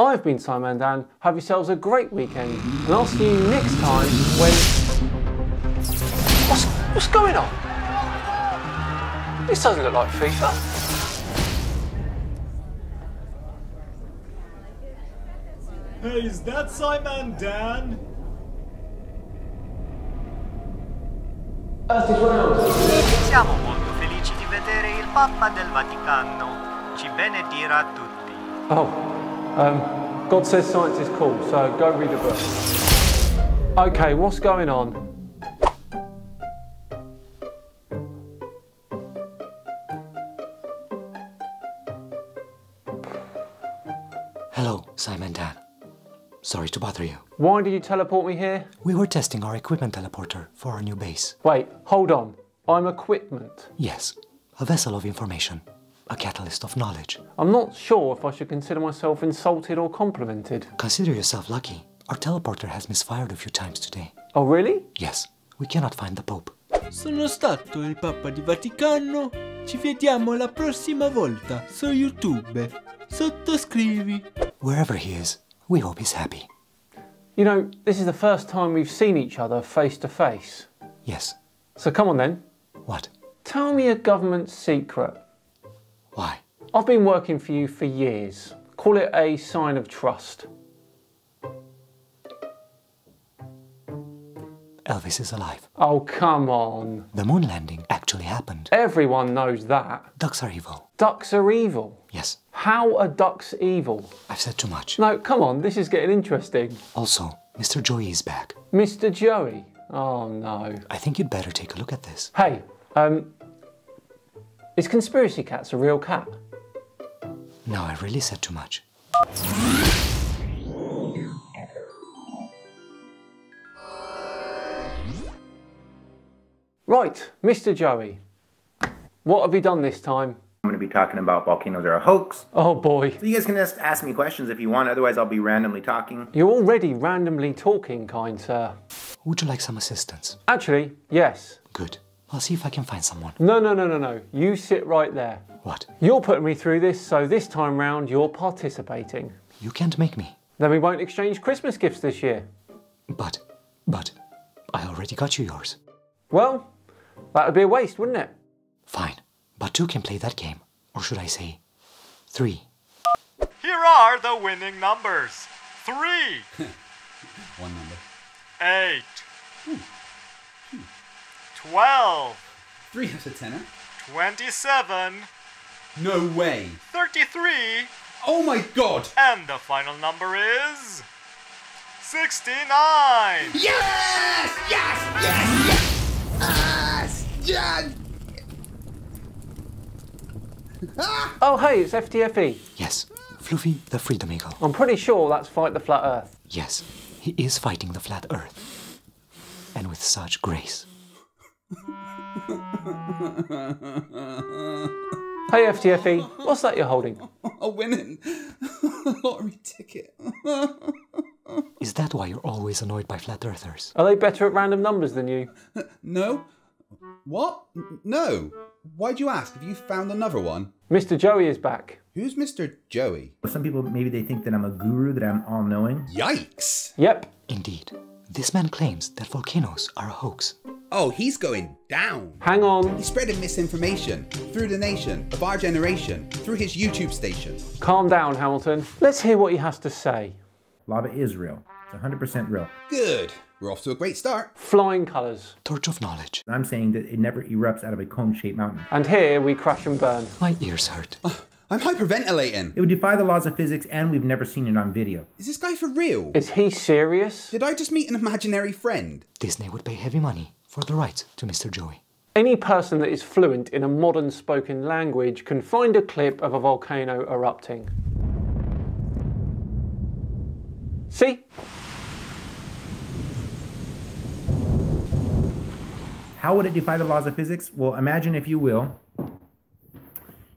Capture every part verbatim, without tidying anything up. I've been Simon Dan. Have yourselves a great weekend, and I'll see you next time when... What's, what's going on? This doesn't look like FIFA. Hey, is that Simon Dan? Siamo molto felici di vedere il Papa del Vaticano. Ci benedirà tutti. Oh, um, God says science is cool, so go read a book. Okay, what's going on? Hello, Simon Dan. Sorry to bother you. Why did you teleport me here? We were testing our equipment teleporter for our new base. Wait, hold on. I'm equipment? Yes. A vessel of information. A catalyst of knowledge. I'm not sure if I should consider myself insulted or complimented. Consider yourself lucky. Our teleporter has misfired a few times today. Oh, really? Yes. We cannot find the Pope. Sono stato il Papa di Vaticano. Ci vediamo la prossima volta su YouTube. Sottoscrivi. Wherever he is, we hope he's happy. You know, this is the first time we've seen each other face to face. Yes. So come on then. What? Tell me a government secret. Why? I've been working for you for years. Call it a sign of trust. Elvis is alive. Oh, come on. The moon landing actually happened. Everyone knows that. Ducks are evil. Ducks are evil? Yes. How are ducks evil? I've said too much. No, come on, this is getting interesting. Also, Mister Joey is back. Mister Joey? Oh, no. I think you'd better take a look at this. Hey, um, is Conspiracy Catz a real cat? No, I really said too much. Right, Mister Joey, what have you done this time? I'm going to be talking about volcanoes are a hoax. Oh boy. So you guys can just ask me questions if you want, otherwise I'll be randomly talking. You're already randomly talking, kind sir. Would you like some assistance? Actually, yes. Good. I'll see if I can find someone. No, no, no, no, no. You sit right there. What? You're putting me through this, so this time round you're participating. You can't make me. Then we won't exchange Christmas gifts this year. But, but, I already got you yours. Well, that would be a waste, wouldn't it? Fine, but two can play that game. Or should I say, three. Here are the winning numbers. Three. One number. Eight. Hmm. Hmm. Twelve. Three has a tenor. Twenty-seven. No way. Thirty-three. Oh my god. And the final number is... sixty-nine. Yes! Yes! Yes! Yes! Yes! Oh hey, it's F T F E. Yes, Fluffy the Freedom Eagle. I'm pretty sure that's Fight the Flat Earth. Yes, he is fighting the flat earth. And with such grace. Hey F T F E, what's that you're holding? A winning lottery ticket. Is that why you're always annoyed by flat earthers? Are they better at random numbers than you? No. What? No. Why'd you ask? Have you found another one? Mister Joey is back. Who's Mister Joey? Some people, maybe they think that I'm a guru, that I'm all-knowing. Yikes! Yep. Indeed. This man claims that volcanoes are a hoax. Oh, he's going down. Hang on. He's spreading misinformation through the nation, of our generation, through his YouTube station. Calm down, Hamilton. Let's hear what he has to say. Lava is real. It's one hundred percent real. Good. We're off to a great start. Flying colours. Torch of knowledge. I'm saying that it never erupts out of a cone-shaped mountain. And here we crash and burn. My ears hurt. Uh, I'm hyperventilating. It would defy the laws of physics and we've never seen it on video. Is this guy for real? Is he serious? Did I just meet an imaginary friend? Disney would pay heavy money for the rights to Mister Joey. Any person that is fluent in a modern spoken language can find a clip of a volcano erupting. See? How would it defy the laws of physics? Well, imagine, if you will,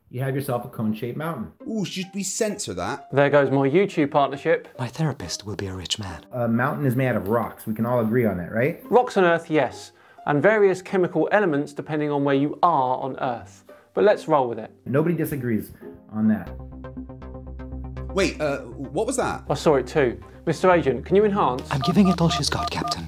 you have yourself a cone-shaped mountain. Ooh, should we censor that? There goes my YouTube partnership. My therapist will be a rich man. A mountain is made out of rocks. We can all agree on that, right? Rocks on Earth, yes. And various chemical elements depending on where you are on Earth. But let's roll with it. Nobody disagrees on that. Wait, uh, what was that? I saw it too. Mister Agent, can you enhance? I'm giving it all she's got, Captain.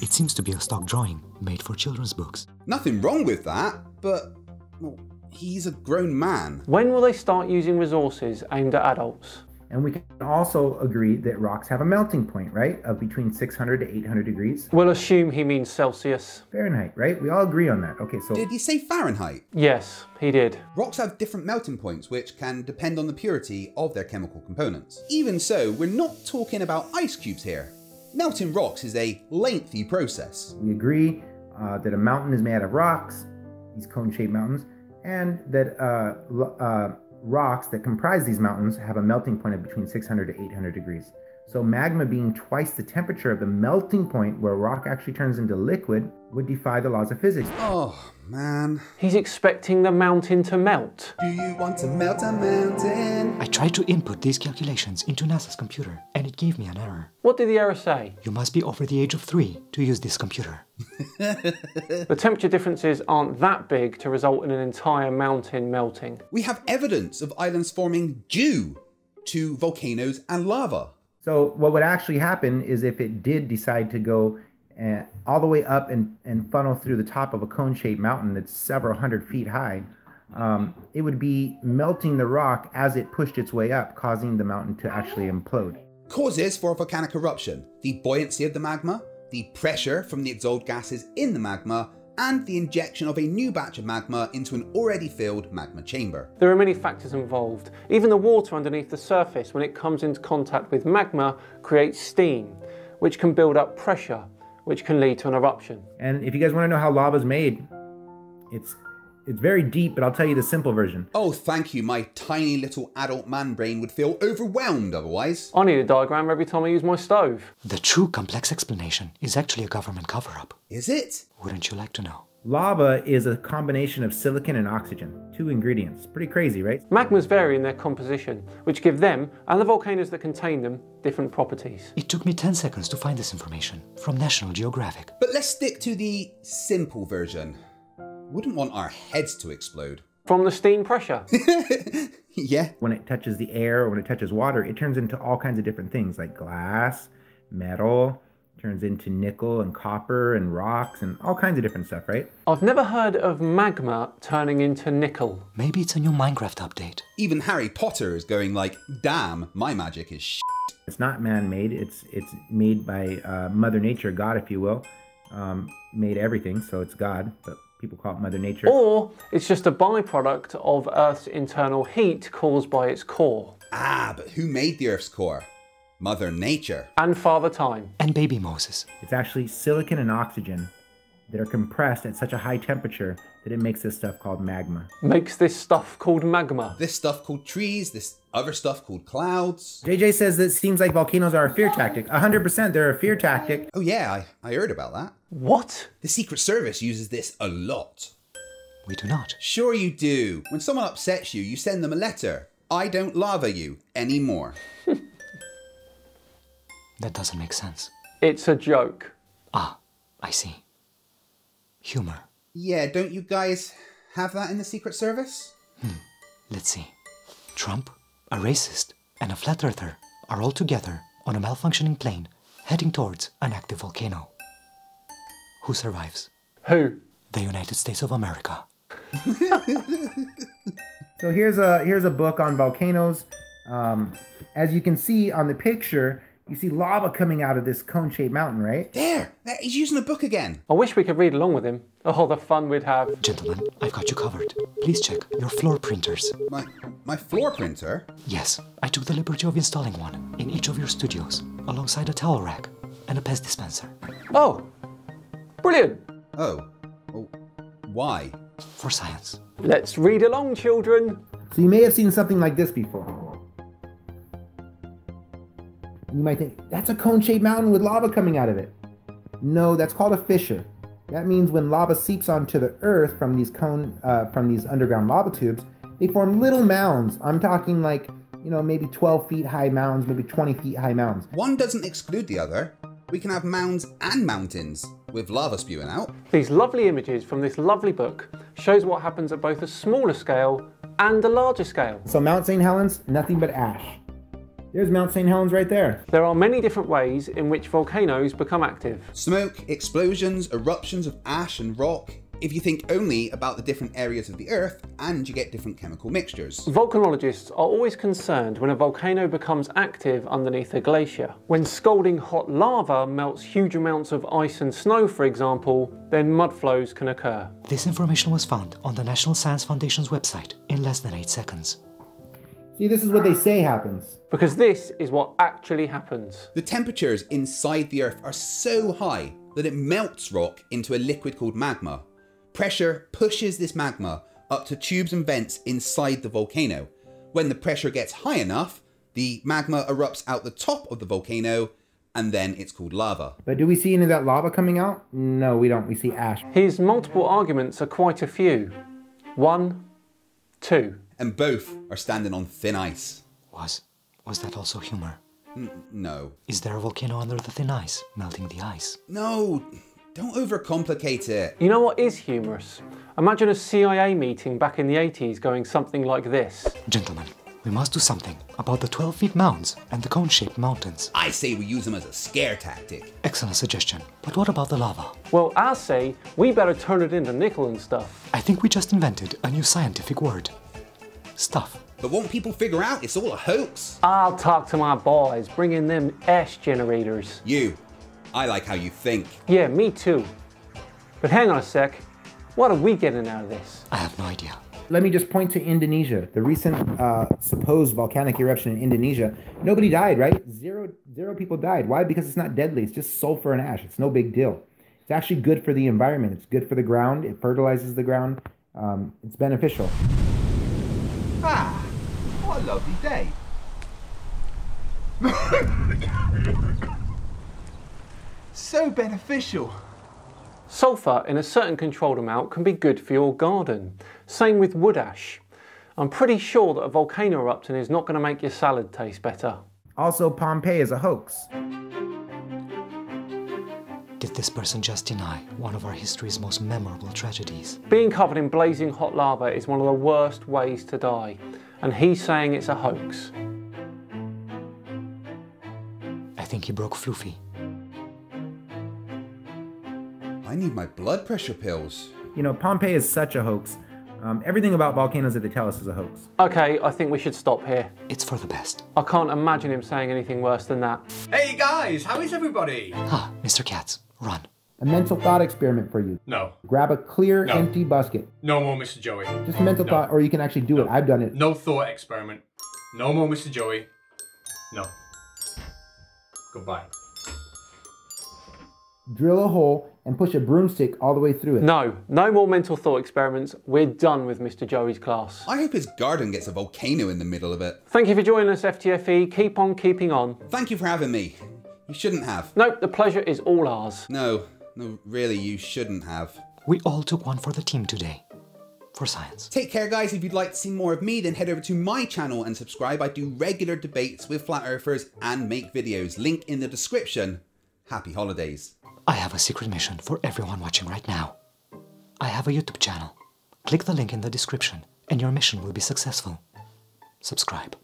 It seems to be a stock drawing, made for children's books. Nothing wrong with that, but well, he's a grown man. When will they start using resources aimed at adults? And we can also agree that rocks have a melting point, right? Of between six hundred to eight hundred degrees. We'll assume he means Celsius. Fahrenheit, right? We all agree on that. Okay, so... Did he say Fahrenheit? Yes, he did. Rocks have different melting points, which can depend on the purity of their chemical components. Even so, we're not talking about ice cubes here. Melting rocks is a lengthy process. We agree uh, that a mountain is made out of rocks, these cone-shaped mountains, and that... Uh, uh, rocks that comprise these mountains have a melting point of between six hundred to eight hundred degrees. So magma being twice the temperature of the melting point where rock actually turns into liquid would defy the laws of physics. Oh, man. He's expecting the mountain to melt. Do you want to melt a mountain? I tried to input these calculations into NASA's computer and it gave me an error. What did the error say? You must be over the age of three to use this computer. The temperature differences aren't that big to result in an entire mountain melting. We have evidence of islands forming due to volcanoes and lava. So what would actually happen is if it did decide to go uh, all the way up and, and funnel through the top of a cone-shaped mountain that's several hundred feet high, um, it would be melting the rock as it pushed its way up, causing the mountain to actually implode. Causes for a volcanic eruption: the buoyancy of the magma, the pressure from the exhaled gases in the magma, and the injection of a new batch of magma into an already filled magma chamber. There are many factors involved. Even the water underneath the surface, when it comes into contact with magma, creates steam, which can build up pressure, which can lead to an eruption. And if you guys want to know how lava is made, it's it's very deep, but I'll tell you the simple version. Oh, thank you. My tiny little adult man brain would feel overwhelmed otherwise. I need a diagram every time I use my stove. The true complex explanation is actually a government cover-up. Is it? Wouldn't you like to know? Lava is a combination of silicon and oxygen, two ingredients. Pretty crazy, right? Magmas vary in their composition, which give them, and the volcanoes that contain them, different properties. It took me ten seconds to find this information from National Geographic. But let's stick to the simple version. Wouldn't want our heads to explode. From the steam pressure. Yeah. When it touches the air or when it touches water, it turns into all kinds of different things like glass, metal, turns into nickel and copper and rocks and all kinds of different stuff, right? I've never heard of magma turning into nickel. Maybe it's a new Minecraft update. Even Harry Potter is going like, damn, my magic is shit. It's not man-made. It's, it's made by uh, Mother Nature, God, if you will. Um, made everything, so it's God. But people call it Mother Nature. Or it's just a byproduct of Earth's internal heat caused by its core. Ah, but who made the Earth's core? Mother Nature. And Father Time. And Baby Moses. It's actually silicon and oxygen that are compressed at such a high temperature that it makes this stuff called magma. Makes this stuff called magma. This stuff called trees, this other stuff called clouds. J J says that it seems like volcanoes are a fear tactic. one hundred percent they're a fear tactic. Oh yeah, I, I heard about that. What? The Secret Service uses this a lot. We do not. Sure you do. When someone upsets you, you send them a letter. I don't lava you anymore. That doesn't make sense. It's a joke. Ah, I see. Humor. Yeah, don't you guys have that in the Secret Service? Hmm, let's see. Trump, a racist, and a flat earther are all together on a malfunctioning plane heading towards an active volcano. Who survives? Who? The United States of America. So here's a, here's a book on volcanoes. Um, as you can see on the picture, you see lava coming out of this cone-shaped mountain, right? There! He's using a book again. I wish we could read along with him. Oh, the fun we'd have. Gentlemen, I've got you covered. Please check your floor printers. My, my floor printer? Yes. I took the liberty of installing one in each of your studios, alongside a towel rack and a pest dispenser. Oh! Brilliant! Oh. Well, why? For science. Let's read along, children. So you may have seen something like this before. You might think, that's a cone-shaped mountain with lava coming out of it. No, that's called a fissure. That means when lava seeps onto the earth from these cone, uh, from these underground lava tubes, they form little mounds. I'm talking like, you know, maybe twelve feet high mounds, maybe twenty feet high mounds. One doesn't exclude the other. We can have mounds and mountains with lava spewing out. These lovely images from this lovely book shows what happens at both a smaller scale and the larger scale. So Mount Saint Helens, nothing but ash. There's Mount Saint Helens right there. There are many different ways in which volcanoes become active. Smoke, explosions, eruptions of ash and rock. If you think only about the different areas of the Earth, and you get different chemical mixtures. Volcanologists are always concerned when a volcano becomes active underneath a glacier. When scalding hot lava melts huge amounts of ice and snow, for example, then mudflows can occur. This information was found on the National Science Foundation's website in less than eight seconds. See, this is what they say happens. Because this is what actually happens. The temperatures inside the Earth are so high that it melts rock into a liquid called magma. Pressure pushes this magma up to tubes and vents inside the volcano. When the pressure gets high enough, the magma erupts out the top of the volcano, and then it's called lava. But do we see any of that lava coming out? No, we don't. We see ash. His multiple arguments are quite a few. One, two. And both are standing on thin ice. Was, was that also humor? N- no. Is there a volcano under the thin ice, melting the ice? No. Don't overcomplicate it. You know what is humorous? Imagine a C I A meeting back in the eighties going something like this. Gentlemen, we must do something about the twelve feet mounds and the cone-shaped mountains. I say we use them as a scare tactic. Excellent suggestion, but what about the lava? Well, I say we better turn it into nickel and stuff. I think we just invented a new scientific word. Stuff. But won't people figure out it's all a hoax? I'll talk to my boys, bring in them ash generators. You. I like how you think. Yeah, me too. But hang on a sec, what are we getting out of this? I have no idea. Let me just point to Indonesia, the recent uh, supposed volcanic eruption in Indonesia. Nobody died, right? Zero, zero people died. Why? Because it's not deadly. It's just sulfur and ash. It's no big deal. It's actually good for the environment. It's good for the ground. It fertilizes the ground. Um, it's beneficial. Ah, what a lovely day. So beneficial. Sulfur in a certain controlled amount can be good for your garden. Same with wood ash. I'm pretty sure that a volcano erupting is not going to make your salad taste better. Also, Pompeii is a hoax. Did this person just deny one of our history's most memorable tragedies? Being covered in blazing hot lava is one of the worst ways to die, and he's saying it's a hoax. I think he broke Fluffy. I need my blood pressure pills. You know, Pompeii is such a hoax. Um, everything about volcanoes that they tell us is a hoax. Okay, I think we should stop here. It's for the best. I can't imagine him saying anything worse than that. Hey guys, how is everybody? Ah, Mister Katz, run. A mental thought experiment for you. No. Grab a clear, no. empty basket. No more Mister Joey. Just a mental no. thought, or you can actually do no. it. I've done it. No thought experiment. No more Mister Joey. No. Goodbye. Drill a hole and push a broomstick all the way through it. No, no more mental thought experiments. We're done with Mister Joey's class. I hope his garden gets a volcano in the middle of it. Thank you for joining us, F T F E. Keep on keeping on. Thank you for having me. You shouldn't have. Nope, the pleasure is all ours. No, no, really, you shouldn't have. We all took one for the team today. For science. Take care, guys. If you'd like to see more of me, then head over to my channel and subscribe. I do regular debates with flat earthers and make videos. Link in the description. Happy holidays. I have a secret mission for everyone watching right now. I have a YouTube channel. Click the link in the description and your mission will be successful. Subscribe.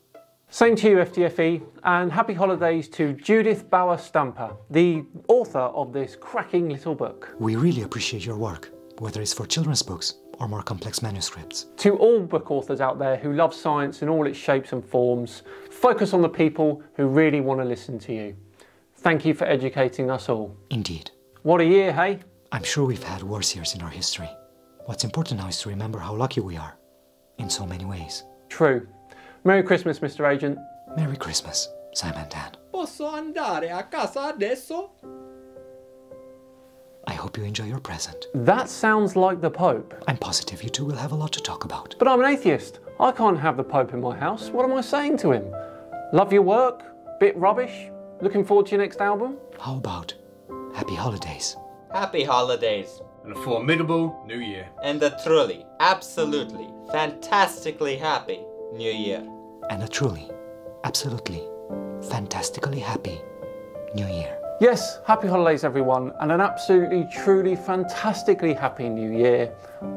Same to you, F T F E, and happy holidays to Judith Bauer Stamper, the author of this cracking little book. We really appreciate your work, whether it's for children's books or more complex manuscripts. To all book authors out there who love science in all its shapes and forms, focus on the people who really want to listen to you. Thank you for educating us all. Indeed. What a year, hey? I'm sure we've had worse years in our history. What's important now is to remember how lucky we are, in so many ways. True. Merry Christmas, Mister Agent. Merry Christmas, Simon Dan. Posso andare a casa adesso? I hope you enjoy your present. That sounds like the Pope. I'm positive you two will have a lot to talk about. But I'm an atheist. I can't have the Pope in my house. What am I saying to him? Love your work? Bit rubbish? Looking forward to your next album? How about happy holidays? Happy holidays. And a formidable new year. And a truly, absolutely, fantastically happy new year. And a truly, absolutely, fantastically happy new year. Yes, happy holidays everyone, and an absolutely, truly, fantastically happy new year.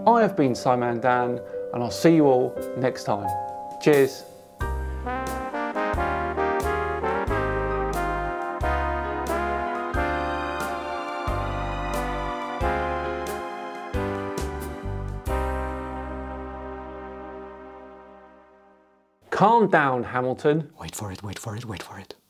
I have been SciManDan, and I'll see you all next time. Cheers. Calm down, Hamilton. Wait for it, wait for it, wait for it.